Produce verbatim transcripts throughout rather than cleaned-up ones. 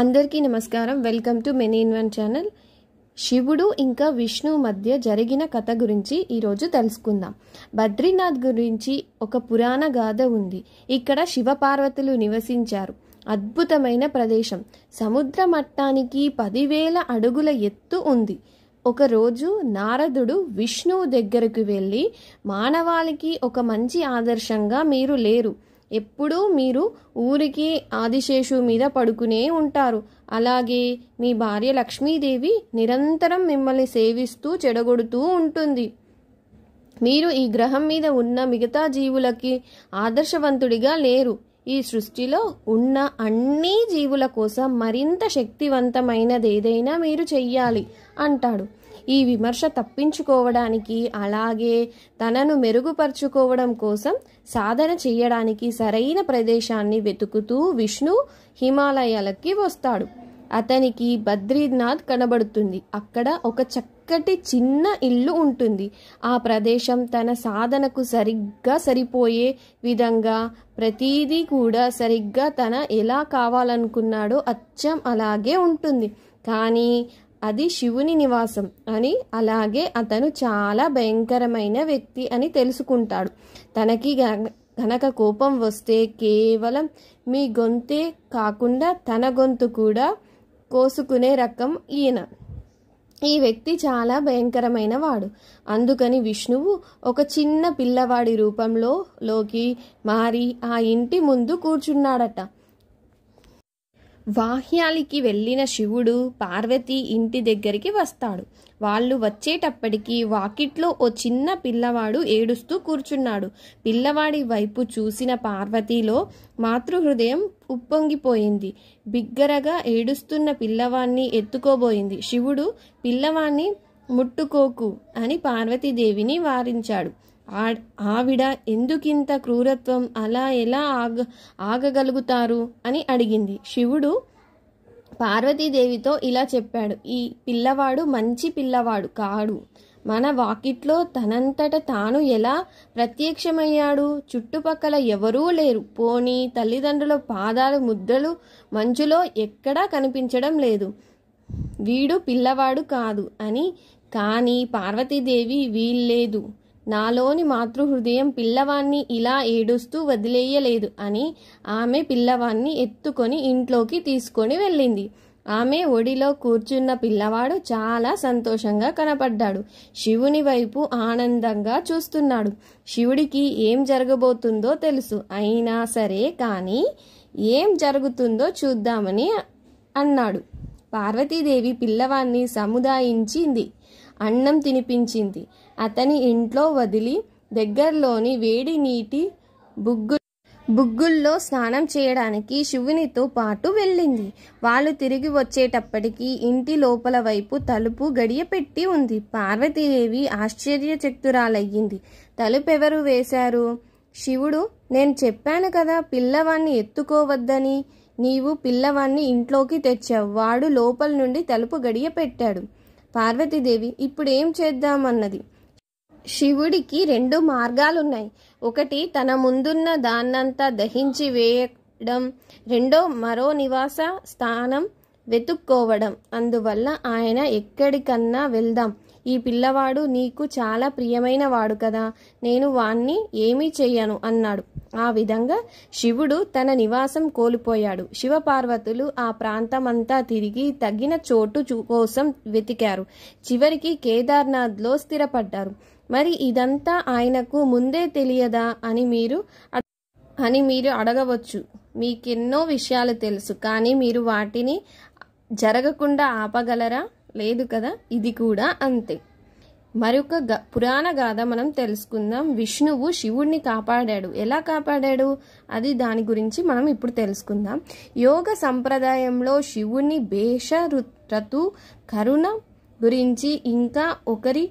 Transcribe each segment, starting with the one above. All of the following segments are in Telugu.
అందరికీ నమస్కారం. Welcome to many in one channel. శివుడు ఇంకా విష్ణు మధ్య జరిగిన కథ గురించి ఈరోజు తెలుసుకుందాం. బద్రీనాథ్ గురించి ఒక పురాణ గాథ ఉంది. ఇక్కడ శివపార్వతులు నివసించారు. అద్భుతమైన ప్రదేశం. సముద్ర మట్టానికి పదివేల అడుగుల ఎత్తు ఉంది. ఒకరోజు నారదుడు విష్ణువు దగ్గరకు వెళ్ళి, మానవాళికి ఒక మంచి ఆదర్శంగా మీరు లేరు. ఎప్పుడూ మీరు ఊరికి ఆదిశేషు మీద పడుకునే ఉంటారు. అలాగే మీ భార్య లక్ష్మీదేవి నిరంతరం మిమ్మల్ని సేవిస్తూ చెడగొడుతూ ఉంటుంది. మీరు ఈ గ్రహం మీద ఉన్న మిగతా జీవులకి ఆదర్శవంతుడిగా లేరు. ఈ సృష్టిలో ఉన్న అన్ని జీవుల కోసం మరింత శక్తివంతమైనది ఏదైనా మీరు చెయ్యాలి అంటాడు. ఈ విమర్శ తప్పించుకోవడానికి, అలాగే తనను మెరుగుపరుచుకోవడం కోసం సాధన చేయడానికి సరైన ప్రదేశాన్ని వెతుకుతూ విష్ణు హిమాలయాలకి వస్తాడు. అతనికి బద్రీనాథ్ కనబడుతుంది. అక్కడ ఒక చక్కటి చిన్న ఇల్లు ఉంటుంది. ఆ ప్రదేశం తన సాధనకు సరిగ్గా సరిపోయే విధంగా ప్రతీదీ కూడా సరిగ్గా తన ఎలా కావాలనుకున్నాడో అచ్చం అలాగే ఉంటుంది. కానీ అది శివుని నివాసం అని, అలాగే అతను చాలా భయంకరమైన వ్యక్తి అని తెలుసుకుంటాడు. తనకి గనక కోపం వస్తే కేవలం మీ గొంతే కాకుండా తన గొంతు కూడా కోసుకునే రకం ఈయన. ఈ వ్యక్తి చాలా భయంకరమైన వాడు. అందుకని విష్ణువు ఒక చిన్న పిల్లవాడి రూపంలో లోకి మారి ఆ ఇంటి ముందు కూర్చున్నాడట. బాహ్యాలికి వెళ్ళిన శివుడు పార్వతి ఇంటి దగ్గరికి వస్తాడు. వాళ్ళు వచ్చేటప్పటికి వాకిట్లో ఓ చిన్న పిల్లవాడు ఏడుస్తూ కూర్చున్నాడు. పిల్లవాడి వైపు చూసిన పార్వతిలో మాతృహృదయం ఉప్పొంగిపోయింది. బిగ్గరగా ఏడుస్తున్న పిల్లవాడిని ఎత్తుకోబోయింది. శివుడు పిల్లవాడిని ముట్టుకోకు అని పార్వతీదేవిని వారించాడు. ఆవిడ ఎందుకింత క్రూరత్వం, అలా ఎలా ఆగ ఆగగలుగుతారు అని అడిగింది. శివుడు పార్వతీదేవితో ఇలా చెప్పాడు: ఈ పిల్లవాడు మంచి పిల్లవాడు కాడు. మన వాకిట్లో తనంతట తాను ఎలా ప్రత్యక్షమయ్యాడు? చుట్టుపక్కల ఎవరూ లేరు. పోనీ తల్లిదండ్రుల పాదాలు ముద్రలు మంచులో ఎక్కడా కనిపించడం లేదు. వీడు పిల్లవాడు కాదు అని. కానీ పార్వతీదేవి, వీల్లేదు, నాలోని మాతృహృదయం పిల్లవాణ్ణి ఇలా ఏడుస్తూ వదిలేయలేదు అని ఆమె పిల్లవాణ్ణి ఎత్తుకొని ఇంట్లోకి తీసుకొని వెళ్ళింది. ఆమె ఒడిలో కూర్చున్న పిల్లవాడు చాలా సంతోషంగా కనపడ్డాడు. శివుని వైపు ఆనందంగా చూస్తున్నాడు. శివుడికి ఏం జరగబోతుందో తెలుసు. అయినా సరే కానీ ఏం జరుగుతుందో చూద్దామని అన్నాడు. పార్వతీదేవి పిల్లవాణ్ణి సముదాయించింది. అన్నం తినిపించింది. అతని ఇంట్లో వదిలి దగ్గరలోని వేడి నీటి బుగ్గు బుగ్గుల్లో స్నానం చేయడానికి శివునితో పాటు వెళ్ళింది. వాళ్ళు తిరిగి వచ్చేటప్పటికి ఇంటి లోపల వైపు తలుపు గడియ పెట్టి ఉంది. పార్వతీదేవి ఆశ్చర్యచక్తురాలయ్యింది. తలుపెవరు వేశారు? శివుడు, నేను చెప్పాను కదా పిల్లవాణ్ణి ఎత్తుకోవద్దని. నీవు పిల్లవాణ్ణి ఇంట్లోకి తెచ్చావు. వాడు లోపల నుండి తలుపు గడియ పెట్టాడు. పార్వతీదేవి ఇప్పుడు ఏం చేద్దామన్నది. శివుడికి రెండు మార్గాలున్నాయి. ఒకటి, తన ముందున్న దాన్నంతా దహించి వేయడం. రెండో, మరో నివాస స్థానం వెతుక్కోవడం. అందువల్ల ఆయన ఎక్కడికన్నా వెళ్దాం. ఈ పిల్లవాడు నీకు చాలా ప్రియమైన వాడు కదా, నేను వాణ్ణి ఏమీ చెయ్యను అన్నాడు. ఆ విధంగా శివుడు తన నివాసం కోల్పోయాడు. శివపార్వతులు ఆ ప్రాంతమంతా తిరిగి తగిన చోటు కోసం వెతికారు. చివరికి కేదార్నాథ్లో స్థిరపడ్డారు. మరి ఇదంతా ఆయనకు ముందే తెలియదా అని మీరు అని మీరు అడగవచ్చు. మీకెన్నో విషయాలు తెలుసు, కానీ మీరు వాటిని జరగకుండా ఆపగలరా? లేదు కదా. ఇది కూడా అంతే. మరొక గ పురాణ గాథ మనం తెలుసుకుందాం. విష్ణువు శివుడిని కాపాడాడు. ఎలా కాపాడాడు అది దాని గురించి మనం ఇప్పుడు తెలుసుకుందాం. యోగ సంప్రదాయంలో శివుని భేష రతు కరుణ గురించి, ఇంకా ఒకరి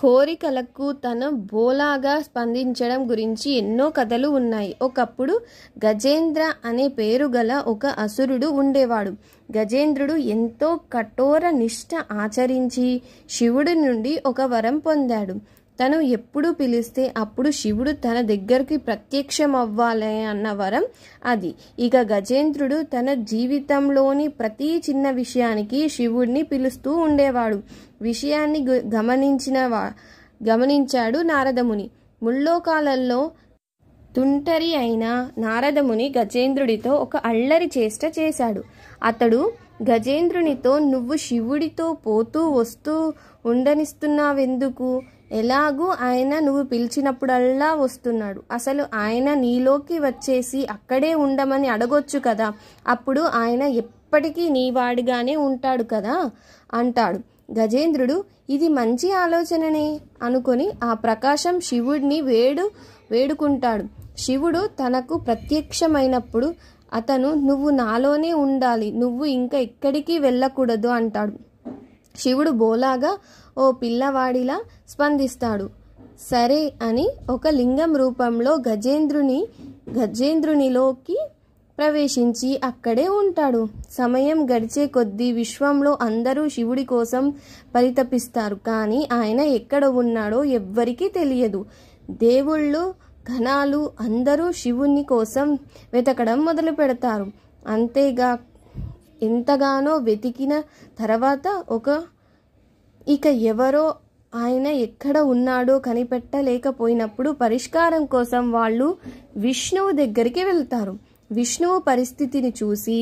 కోరికలకు తన బోలాగా స్పందించడం గురించి ఎన్నో కథలు ఉన్నాయి. ఒకప్పుడు గజేంద్ర అనే పేరు గల ఒక అసురుడు ఉండేవాడు. గజేంద్రుడు ఎంతో కఠోర నిష్ఠ ఆచరించి శివుడి నుండి ఒక వరం పొందాడు. తను ఎప్పుడు పిలిస్తే అప్పుడు శివుడు తన దగ్గరికి ప్రత్యక్షం అవ్వాలి అన్న వరం అది. ఇక గజేంద్రుడు తన జీవితంలోని ప్రతి చిన్న విషయానికి శివుడిని పిలుస్తూ ఉండేవాడు. విషయాన్ని గమనించిన గమనించాడు నారదముని. ముల్లోకాలలో తుంటరి అయిన నారదముని గజేంద్రుడితో ఒక అల్లరి చేష్ట చేశాడు. అతడు గజేంద్రునితో, నువ్వు శివుడితో పోతూ వస్తూ ఉండనిస్తున్నావెందుకు? ఎలాగూ ఆయన నువ్వు పిలిచినప్పుడల్లా వస్తున్నాడు. అసలు ఆయన నీలోకి వచ్చేసి అక్కడే ఉండమని అడగొచ్చు కదా, అప్పుడు ఆయన ఎప్పటికీ నీవాడిగానే ఉంటాడు కదా అంటాడు. గజేంద్రుడు ఇది మంచి ఆలోచననే అనుకొని ఆ ప్రకాశం శివుడిని వేడు వేడుకుంటాడు. శివుడు తనకు ప్రత్యక్షమైనప్పుడు అతను, నువ్వు నాలోనే ఉండాలి, నువ్వు ఇంకా ఎక్కడికి వెళ్ళకూడదు అంటాడు. శివుడు బోలాగా ఓ పిల్లవాడిలా స్పందిస్తాడు. సరే అని ఒక లింగం రూపంలో గజేంద్రుని గజేంద్రునిలోకి ప్రవేశించి అక్కడే ఉంటాడు. సమయం గడిచే కొద్దీ విశ్వంలో అందరూ శివుడి కోసం పరితపిస్తారు, కానీ ఆయన ఎక్కడ ఉన్నాడో ఎవ్వరికీ తెలియదు. దేవుళ్ళు, ఘనాలు అందరూ శివుని కోసం వెతకడం మొదలు పెడతారు. అంతేగా ఎంతగానో వెతికిన తర్వాత ఒక ఇక ఎవరో ఆయన ఎక్కడ ఉన్నాడో కనిపెట్టలేకపోయినప్పుడు పరిష్కారం కోసం వాళ్ళు విష్ణువు దగ్గరికి వెళ్తారు. విష్ణువు పరిస్థితిని చూసి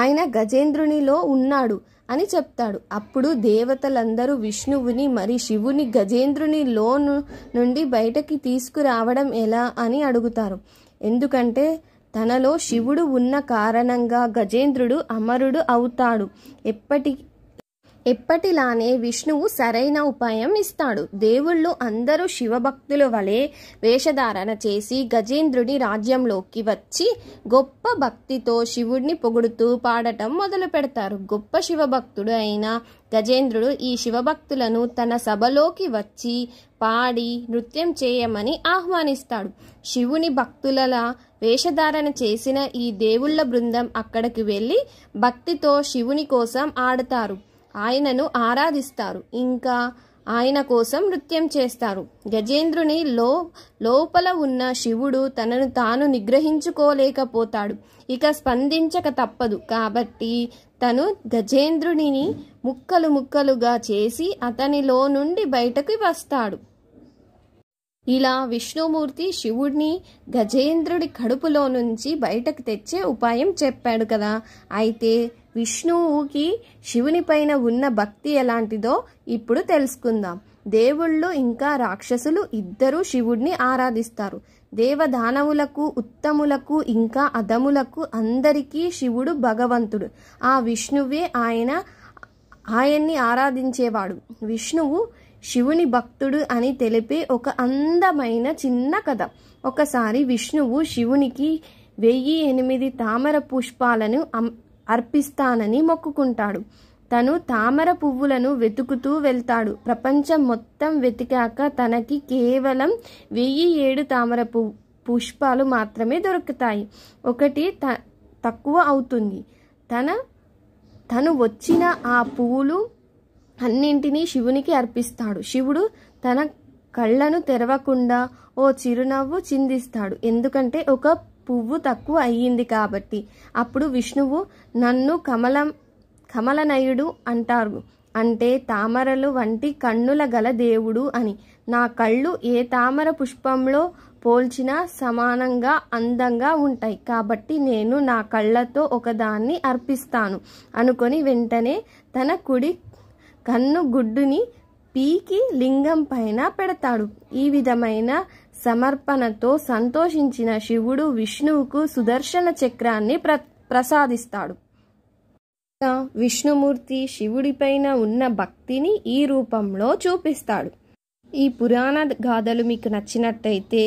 ఆయన గజేంద్రునిలో ఉన్నాడు అని చెప్తాడు. అప్పుడు దేవతలందరూ విష్ణువుని మరి శివుని గజేంద్రునిలో నుండి బయటకి తీసుకురావడం ఎలా అని అడుగుతారు. ఎందుకంటే తనలో శివుడు ఉన్న కారణంగా గజేంద్రుడు అమరుడు అవుతాడు. ఎప్పటి ఎప్పటిలానే విష్ణువు సరైన ఉపాయం ఇస్తాడు. దేవుళ్ళు అందరూ శివభక్తుల వలె వేషధారణ చేసి గజేంద్రుడి రాజ్యంలోకి వచ్చి గొప్ప భక్తితో శివుడిని పొగుడుతూ పాడటం మొదలు పెడతారు. గొప్ప శివభక్తుడు అయిన గజేంద్రుడు ఈ శివభక్తులను తన సభలోకి వచ్చి పాడి నృత్యం చేయమని ఆహ్వానిస్తాడు. శివుని భక్తులలా వేషధారణ చేసిన ఈ దేవుళ్ళ బృందం అక్కడికి వెళ్ళి భక్తితో శివుని కోసం ఆడతారు, ఆయనను ఆరాధిస్తారు, ఇంకా ఆయన కోసం నృత్యం చేస్తారు. గజేంద్రుని లో లోపల ఉన్న శివుడు తనను తాను నిగ్రహించుకోలేకపోతాడు. ఇక స్పందించక తప్పదు. కాబట్టి తను గజేంద్రునిని ముక్కలు ముక్కలుగా చేసి అతనిలో నుండి బయటకు వస్తాడు. ఇలా విష్ణుమూర్తి శివుడిని గజేంద్రుడి కడుపులో నుంచి బయటకు తెచ్చే ఉపాయం చెప్పాడు కదా. అయితే విష్ణువుకి శివుని పైన ఉన్న భక్తి ఎలాంటిదో ఇప్పుడు తెలుసుకుందాం. దేవుళ్ళు ఇంకా రాక్షసులు ఇద్దరూ శివుడిని ఆరాధిస్తారు. దేవదానవులకు, ఉత్తములకు, ఇంకా అధములకు అందరికీ శివుడు భగవంతుడు. ఆ విష్ణువే ఆయన ఆయన్ని ఆరాధించేవాడు. విష్ణువు శివుని భక్తుడు అని తెలిపే ఒక అందమైన చిన్న కథ. ఒకసారి విష్ణువు శివునికి వెయ్యి ఎనిమిది తామర పుష్పాలను అర్పిస్తానని మొక్కుకుంటాడు. తను తామర పువ్వులను వెతుకుతూ వెళ్తాడు. ప్రపంచం మొత్తం వెతికాక తనకి కేవలం వెయ్యి ఏడు తామర పువ్వు పుష్పాలు మాత్రమే దొరుకుతాయి. ఒకటి త తక్కువ అవుతుంది. తన తను వచ్చిన ఆ పువ్వులు అన్నింటినీ శివునికి అర్పిస్తాడు. శివుడు తన కళ్ళను తెరవకుండా ఓ చిరునవ్వు చిందిస్తాడు. ఎందుకంటే ఒక పువ్వు తక్కువ అయ్యింది కాబట్టి. అప్పుడు విష్ణువు, నన్ను కమలం కమలనయుడు అంటారు, అంటే తామరలు వంటి కన్నుల గల దేవుడు అని. నా కళ్ళు ఏ తామర పుష్పంలో పోల్చినా సమానంగా అందంగా ఉంటాయి కాబట్టి నేను నా కళ్ళతో ఒకదాన్ని అర్పిస్తాను అనుకొని వెంటనే తన కుడి కన్ను గుడ్డుని పీకి లింగం పైన పెడతాడు. ఈ విధమైన సమర్పణతో సంతోషించిన శివుడు విష్ణువుకు సుదర్శన చక్రాన్ని ప్ర ప్రసాదిస్తాడు. విష్ణుమూర్తి శివుడిపైన ఉన్న భక్తిని ఈ రూపంలో చూపిస్తాడు. ఈ పురాణ గాథలు మీకు నచ్చినట్టయితే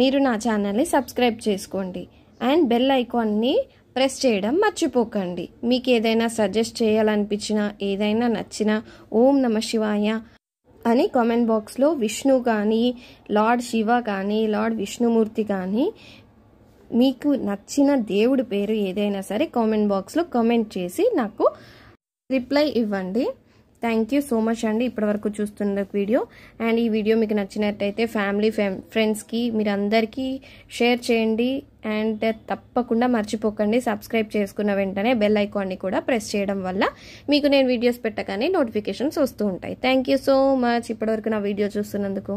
మీరు నా ఛానల్ని సబ్స్క్రైబ్ చేసుకోండి అండ్ బెల్ ఐకాన్ని ప్రెస్ చేయడం మర్చిపోకండి. మీకు ఏదైనా సజెస్ట్ చేయాలనిపించినా, ఏదైనా నచ్చినా ఓం నమః శివాయ అని కామెంట్ బాక్స్లో విష్ణు కానీ, లార్డ్ శివ కానీ, లార్డ్ విష్ణుమూర్తి కానీ, మీకు నచ్చిన దేవుడి పేరు ఏదైనా సరే కామెంట్ బాక్స్లో కామెంట్ చేసి నాకు రిప్లై ఇవ్వండి. थैंक यू सो मच अंडी इप्पటి వరకు చూస్తున్న वीडियो అండ్ ఈ వీడియో మీకు నచ్చినట్లయితే ఫ్యామిలీ ఫ్రెండ్స్ కి మీరందరికీ షేర్ చేయండి అండ్ తప్పకుండా మర్చిపోకండి సబ్స్క్రైబ్ చేసుకున్న వెంటనే బెల్ ఐకాన్ ని కూడా ప్రెస్ చేయడం వల్ల మీకు నేను వీడియోస్ పెట్టగానే నోటిఫికేషన్స్ వస్తూ ఉంటాయి. థాంక్యూ సో మచ్ ఇప్పటి వరకు నా వీడియో చూస్తున్నందుకు.